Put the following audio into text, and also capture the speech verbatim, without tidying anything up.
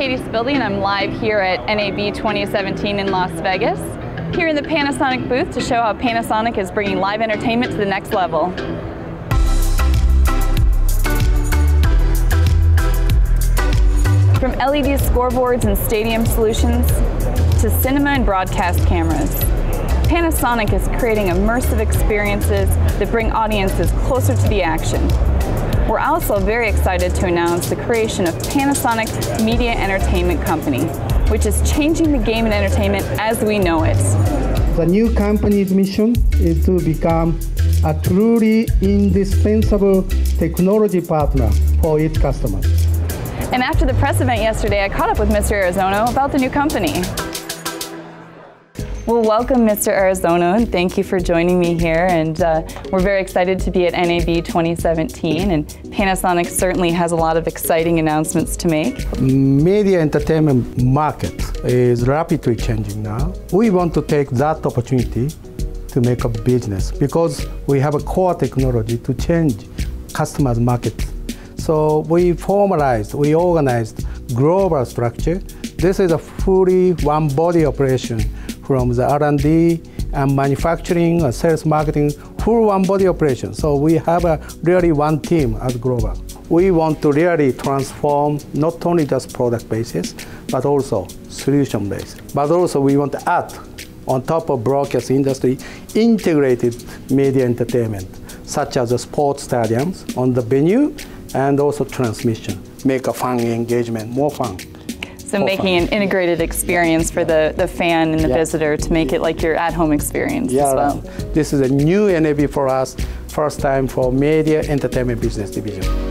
Katie Spilde, and I'm live here at N A B twenty seventeen in Las Vegas, here in the Panasonic booth to show how Panasonic is bringing live entertainment to the next level. From L E D scoreboards and stadium solutions to cinema and broadcast cameras, Panasonic is creating immersive experiences that bring audiences closer to the action. We're also very excited to announce the creation of Panasonic Media Entertainment Company, which is changing the game in entertainment as we know it. The new company's mission is to become a truly indispensable technology partner for its customers. And after the press event yesterday, I caught up with Mister Arizono about the new company. Well, welcome, Mister Arizono, and thank you for joining me here. And uh, we're very excited to be at N A B twenty seventeen, and Panasonic certainly has a lot of exciting announcements to make. Media entertainment market is rapidly changing now. We want to take that opportunity to make a business because we have a core technology to change customers' market. So we formalized, we organized global structure. This is a fully one-body operation. From the R and D and manufacturing, and sales, marketing, full one-body operation. So we have a really one team at Global. We want to really transform not only just product basis, but also solution basis. But also we want to add on top of broadcast industry integrated media entertainment, such as the sports stadiums on the venue and also transmission. Make a fun engagement, more fun. So making an integrated experience for the, the fan and the yeah. visitor to make it like your at-home experience yeah. as well. This is a new N A B for us, first time for Media Entertainment Business Division.